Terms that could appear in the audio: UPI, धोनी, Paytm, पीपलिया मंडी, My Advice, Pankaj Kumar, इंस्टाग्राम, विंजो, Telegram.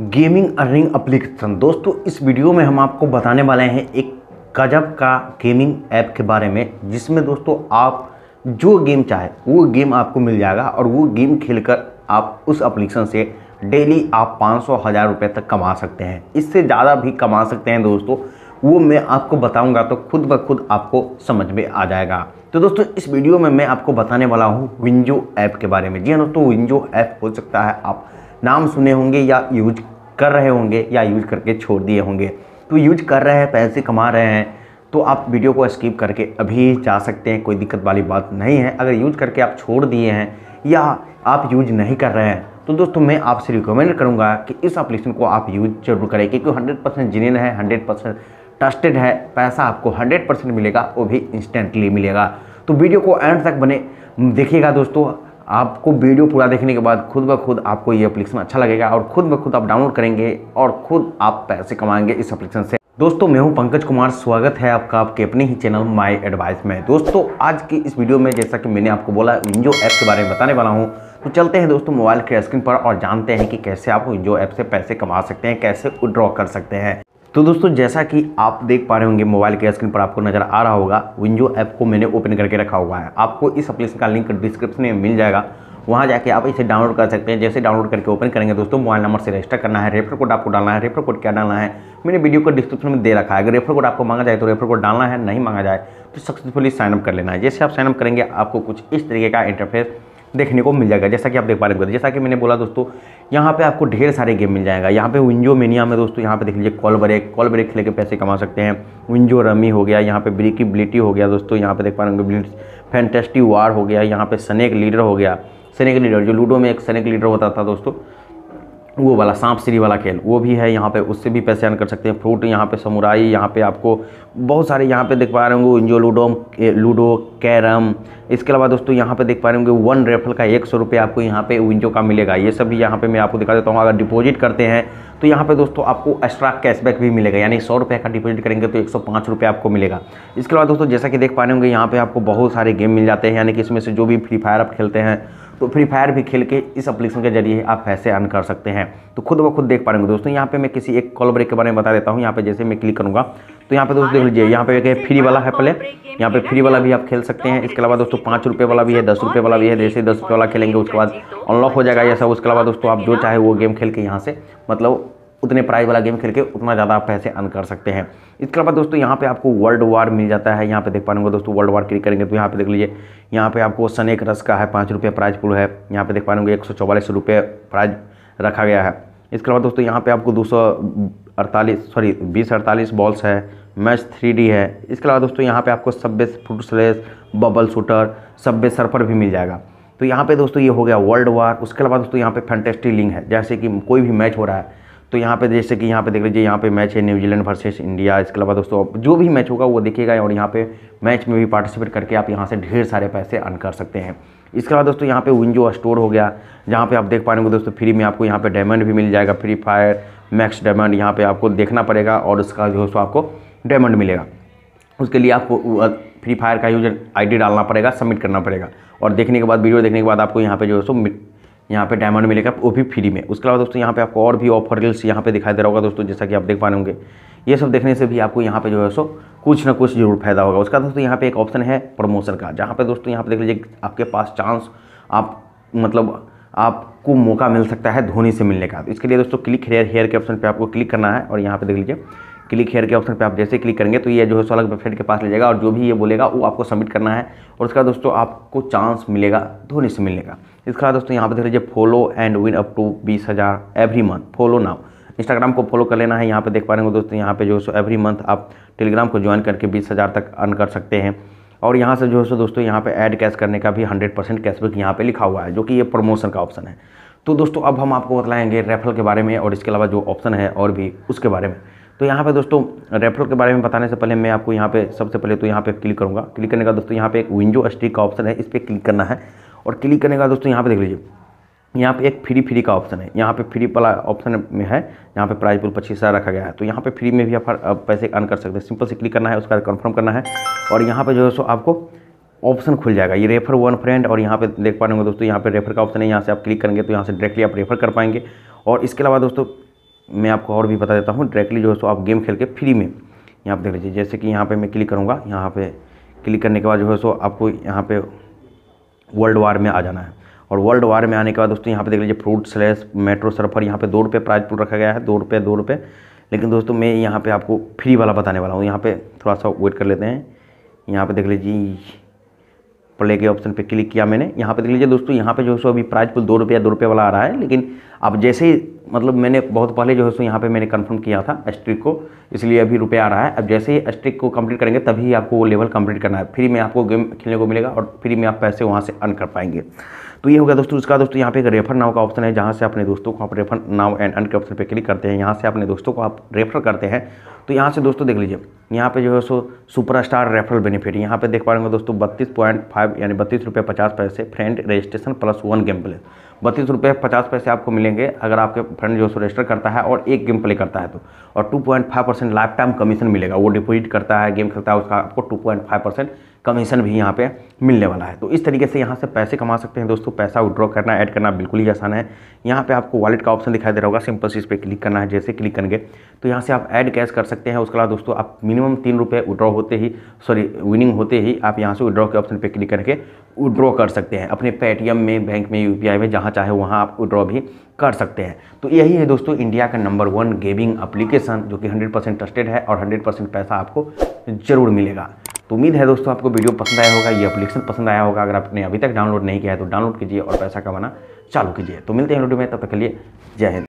Gaming earning application. दोस्तों इस video में हम आपको बताने वाले हैं एक गजब का गेमिंग ऐप के बारे में, जिसमें दोस्तों आप जो गेम चाहे वो गेम आपको मिल जाएगा और वो गेम खेलकर आप उस एप्लीकेशन से डेली आप 500-1000 रुपये तक कमा सकते हैं। इससे ज़्यादा भी कमा सकते हैं दोस्तों, वो मैं आपको बताऊंगा तो खुद ब खुद आपको समझ में आ जाएगा। तो दोस्तों इस वीडियो में मैं आपको बताने वाला हूँ विंजो ऐप के बारे में। जी हाँ दोस्तों, विंजो ऐप हो सकता है आप नाम सुने होंगे या यूज कर रहे होंगे या यूज करके छोड़ दिए होंगे। तो यूज कर रहे हैं, पैसे कमा रहे हैं तो आप वीडियो को स्किप करके अभी जा सकते हैं, कोई दिक्कत वाली बात नहीं है। अगर यूज करके आप छोड़ दिए हैं या आप यूज नहीं कर रहे हैं तो दोस्तों मैं आपसे रिकमेंड करूंगा कि इस एप्लीकेशन को आप यूज जरूर करें, क्योंकि 100% जेन्युइन है, 100% ट्रस्टेड है। पैसा आपको 100% मिलेगा, वो भी इंस्टेंटली मिलेगा। तो वीडियो को एंड तक बने देखिएगा दोस्तों। आपको वीडियो पूरा देखने के बाद खुद ब खुद आपको ये एप्लीकेशन अच्छा लगेगा और खुद ब खुद आप डाउनलोड करेंगे और खुद आप पैसे कमाएंगे इस एप्लीकेशन से। दोस्तों मैं हूं पंकज कुमार, स्वागत है आपका आपके अपने ही चैनल माय एडवाइस में। दोस्तों आज की इस वीडियो में जैसा कि मैंने आपको बोला विंजो ऐप के बारे में बताने वाला हूं, तो चलते हैं दोस्तों मोबाइल के स्क्रीन पर और जानते हैं कि कैसे आप विंजो ऐप से पैसे कमा सकते हैं, कैसे विड्रॉ कर सकते हैं। तो दोस्तों जैसा कि आप देख पा रहे होंगे मोबाइल के स्क्रीन पर आपको नज़र आ रहा होगा, विंजो ऐप को मैंने ओपन करके रखा हुआ है। आपको इस एप्लीकेशन का लिंक डिस्क्रिप्शन में मिल जाएगा, वहाँ जाके आप इसे डाउनलोड कर सकते हैं। जैसे डाउनलोड करके ओपन करेंगे दोस्तों, मोबाइल नंबर से रजिस्टर करना है, रेफर कोड आपको डालना है। रेफर कोड क्या डालना है मैंने वीडियो को डिस्क्रिप्शन में दे रखा है। अगर रेफर कोड आपको मांगा जाए तो रेफर कोड डालना है, नहीं मांगा जाए तो सक्सेसफुली साइनअप कर लेना है। जैसे आप साइनअप करेंगे आपको कुछ इस तरीके का इंटरफेस देखने को मिल जाएगा, जैसा कि आप देख पा रहे हैं। जैसा कि मैंने बोला दोस्तों, यहाँ पे आपको ढेर सारे गेम मिल जाएगा। यहाँ पे विंजो मेनिया में दोस्तों, यहाँ पे देख लीजिए कॉल ब्रेक खेल के पैसे कमा सकते हैं। विंजो रमी हो गया, यहाँ पे ब्रिकिबिलिटी हो गया दोस्तों, यहाँ पे देख पा रहे होंगे फैंटेस्टी वार हो गया, यहाँ पे स्नेक लीडर हो गया। स्नेक लीडर जो लूडो में एक स्नेक लीडर होता था दोस्तों, वो वाला सांप सीढ़ी वाला खेल वो भी है यहाँ पे, उससे भी पैसे अर्न कर सकते हैं। फ्रूट यहाँ पे समुराई, यहाँ पे आपको बहुत सारे यहाँ पे देख पा रहे होंगे विंजो लूडो कैरम। इसके अलावा दोस्तों यहाँ पे देख पा रहे होंगे 1 रेफल का 100 रुपये आपको यहाँ पे विंजो का मिलेगा। ये सभी यहाँ पे मैं आपको दिखा देता हूँ। अगर डिपॉजिट करते हैं तो यहाँ पे दोस्तों आपको एक्स्ट्रा कैशबैक भी मिलेगा, यानी 100 रुपये का डिपॉजिट करेंगे तो 105 रुपये आपको मिलेगा। इसके अलावा दोस्तों जैसा कि देख पा रहे होंगे यहाँ पे आपको बहुत सारे गेम मिल जाते हैं, यानी कि इसमें से जो भी फ्री फायर आप खेलते हैं तो फ्री फायर भी खेल के इस एप्लीकेशन के जरिए आप पैसे अर्न कर सकते हैं। तो खुद ब खुद देख पा रहे होंगे दोस्तों। यहाँ पे मैं किसी एक कॉल ब्रेक के बारे में बता देता हूँ। यहाँ पे जैसे मैं क्लिक करूँगा तो यहाँ पे दोस्तों देख लीजिए, यहाँ पे एक फ्री वाला है प्ले, यहाँ पे फ्री वाला भी आप खेल सकते हैं। इसके अलावा दोस्तों 5 रुपये वाला भी है, 10 रुपये वाला भी है। जैसे 10 रुपये वाला खेलेंगे उसके बाद अनलॉक हो जाएगा जैसा। उसके अलावा दोस्तों आप जो चाहे वो गेम खेल के यहाँ से, मतलब उतने प्राइस वाला गेम खेल के उतना ज़्यादा आप पैसे अर्न कर सकते हैं। इसके अलावा दोस्तों यहाँ पे आपको वर्ल्ड वार मिल जाता है। यहाँ पे देख पा रहे होंगे दोस्तों, वर्ल्ड वार क्लिक करेंगे तो यहाँ पे देख लीजिए, यहाँ पे आपको सनेक रस का है 5 रुपये प्राइज पूल है। यहाँ पे देख पा रहे होंगे 144 रुपये प्राइज रखा गया है। इसके अलावा दोस्तों यहाँ पर आपको 2048 बॉल्स है, मैच 3D है। इसके अलावा दोस्तों यहाँ पर आपको Subway Fruit Slice, Bubble Shooter, Subway Surfer भी मिल जाएगा। तो यहाँ पर दोस्तों ये हो गया वर्ल्ड वार। उसके अलावा दोस्तों यहाँ पर फैंटेस्टी लिंग है, जैसे कि कोई भी मैच हो रहा है तो यहाँ पे जैसे कि यहाँ पे देख लीजिए, यहाँ पे मैच है न्यूजीलैंड वर्सेस इंडिया। इसके अलावा दोस्तों जो भी मैच होगा वो देखिएगा और यहाँ पे मैच में भी पार्टिसिपेट करके आप यहाँ से ढेर सारे पैसे अर्न कर सकते हैं। इसके अलावा दोस्तों यहाँ पे विंजो स्टोर हो गया, जहाँ पे आप देख पा रहे हो दोस्तों फ्री में आपको यहाँ पे डायमंड भी मिल जाएगा। फ्री फायर मैक्स डायमंड यहाँ पर आपको देखना पड़ेगा और उसका जो है आपको डायमंड मिलेगा। उसके लिए आपको फ्री फायर का यूजर ID डालना पड़ेगा, सबमिट करना पड़ेगा और देखने के बाद, वीडियो देखने के बाद आपको यहाँ पर जो है सो यहाँ पे डायमंड मिलेगा, वो भी फ्री में। उसके अलावा दोस्तों यहाँ पे आपको और भी ऑफर रील्स यहाँ पे दिखाई दे रहा होगा दोस्तों, जैसा कि आप देख पा रहे होंगे। ये सब देखने से भी आपको यहाँ पे जो है सो कुछ ना कुछ जरूर फायदा होगा। उसका दोस्तों यहाँ पे एक ऑप्शन है प्रमोशन का, जहाँ पे दोस्तों यहाँ पे देख लीजिए आपके पास चांस, आप मतलब आपको मौका मिल सकता है धोनी से मिलने का। तो इसके लिए दोस्तों क्लिक हेयर के ऑप्शन पर आपको क्लिक करना है और यहाँ पे देख लीजिए क्लिक हेयर के ऑप्शन पे आप जैसे क्लिक करेंगे तो ये जो है सो अलग वेबसाइट के पास ले जाएगा और जो भी ये बोलेगा वो आपको सबमिट करना है और उसका दोस्तों आपको चांस मिलेगा धोनी से मिलने का। इसके बाद दोस्तों यहाँ पे देख लीजिए follow and win up to 20,000 every month. Follow now, इंस्टाग्राम को फॉलो कर लेना है। यहाँ पे देख पा रहे हो दोस्तों, यहाँ पे जो है सो एवरी मंथ आप टेलीग्राम को ज्वाइन करके 20,000 तक अर्न कर सकते हैं। और यहाँ से जो है सो दोस्तों यहाँ पे ऐड कैश करने का भी 100% कैशबैक यहाँ पे लिखा हुआ है, जो कि ये प्रमोशन का ऑप्शन है। तो दोस्तों अब हम आपको बताएंगे रेफरल के बारे में और इसके अलावा जो ऑप्शन है और भी उसके बारे में। तो यहाँ पे दोस्तों रेफरल के बारे में बताने से पहले मैं आपको यहाँ पे सबसे पहले तो यहाँ पे क्लिक करूँगा। क्लिक करने का दोस्तों यहाँ पे एक विंजो स्टिक का ऑप्शन है, इस पर क्लिक करना है और क्लिक करने का दोस्तों यहाँ पे देख लीजिए, यहाँ पे एक फ्री का ऑप्शन है। यहाँ पे फ्री वाला ऑप्शन में है, यहाँ पे प्राइस पूल 25,000 रखा गया है। तो यहाँ पे फ्री में भी आप पैसे अर्न कर सकते हैं। सिंपल से क्लिक करना है, उसका कन्फर्म करना है और यहाँ पर जो है सो आपको ऑप्शन खुल जाएगा, ये रेफर वन फ्रेंड। और यहाँ पे देख पा रहे होंगे दोस्तों यहाँ पे रेफर का ऑप्शन है, यहाँ से आप क्लिक करेंगे तो यहाँ से डायरेक्टली आप रेफर कर पाएंगे। और इसके अलावा दोस्तों मैं आपको और भी बता देता हूँ डायरेक्टली जो है सो आप गेम खेल के फ्री में यहाँ पर देख लीजिए। जैसे कि यहाँ पर मैं क्लिक करूँगा, यहाँ पर क्लिक करने के बाद जो है सो आपको यहाँ पर वर्ल्ड वार में आ जाना है। और वर्ल्ड वार में आने के बाद दोस्तों यहाँ पे देख लीजिए फ्रूट स्लैश मेट्रो सर्फर, यहाँ पे ₹2 प्राइज पूल रखा गया है, ₹2। लेकिन दोस्तों मैं यहाँ पे आपको फ्री वाला बताने वाला हूँ। यहाँ पे थोड़ा सा वेट कर लेते हैं। यहाँ पे देख लीजिए प्ले के ऑप्शन पे क्लिक किया मैंने। यहाँ पे देख लीजिए दोस्तों यहाँ पे जो है सो अभी प्राइज पूल ₹2 वाला आ रहा है। लेकिन अब जैसे ही मतलब मैंने बहुत पहले जो है सो यहाँ पे मैंने कंफर्म किया था एस्ट्रिक को, इसलिए अभी ₹1 आ रहा है। अब जैसे ही एस्ट्रिक को कंप्लीट करेंगे तभी आपको वो लेवल कंप्लीट करना है, फ्री में आपको गेम खेलने को मिलेगा और फ्री में आप पैसे वहाँ से अर्न कर पाएंगे। तो ये होगा दोस्तों उसका। दोस्तों यहाँ पे एक रेफर नाउ का ऑप्शन है, जहाँ से अपने दोस्तों को आप रेफर नाउ एंड अर्न के ऑप्शन पे क्लिक करते हैं। यहाँ से अपने दोस्तों को आप रेफर करते हैं। तो यहाँ से दोस्तों देख लीजिए यहाँ पे जो है सो सुपर स्टार रेफरल बेनिफिट यहाँ पे देख पा रहे हो दोस्तों 32.5 यानी ₹32.50 friend registration plus 1 game play, ₹32.50 आपको मिलेंगे अगर आपके फ्रेंड जो है सो रजिस्टर करता है और एक गेम प्ले करता है तो। और 2.5% लाइफ टाइम कमीशन मिलेगा, वो डिपोजिट करता है गेम खेलता है उसका आपको 2.5% कमीशन भी यहाँ पे मिलने वाला है। तो इस तरीके से यहाँ से पैसे कमा सकते हैं दोस्तों। पैसा विड्रॉ करना ऐड करना बिल्कुल ही आसान है। यहाँ पे आपको वॉलेट का ऑप्शन दिखाई दे रहा होगा, सिंपल से इस पर क्लिक करना है। जैसे क्लिक करेंगे तो यहाँ से आप ऐड कैश कर सकते हैं। उसके बाद दोस्तों आप मिनिमम ₹3 विड्रॉ होते ही विनिंग होते ही आप यहाँ से विड्रॉ के ऑप्शन पर क्लिक करके विड्रॉ कर सकते हैं अपने पेटीएम में, बैंक में, UPI में, जहाँ चाहे वहाँ आप विड्रॉ भी कर सकते हैं। तो यही है दोस्तों इंडिया का नंबर 1 गेमिंग एप्लीकेशन जो कि 100% ट्रस्टेड है और 100% पैसा आपको जरूर मिलेगा। तो उम्मीद है दोस्तों आपको वीडियो पसंद आया होगा, ये एप्लीकेशन पसंद आया होगा। अगर आपने अभी तक डाउनलोड नहीं किया है तो डाउनलोड कीजिए और पैसा कमाना चालू कीजिए। तो मिलते हैं वीडियो में, तब तक के लिए जय हिंद।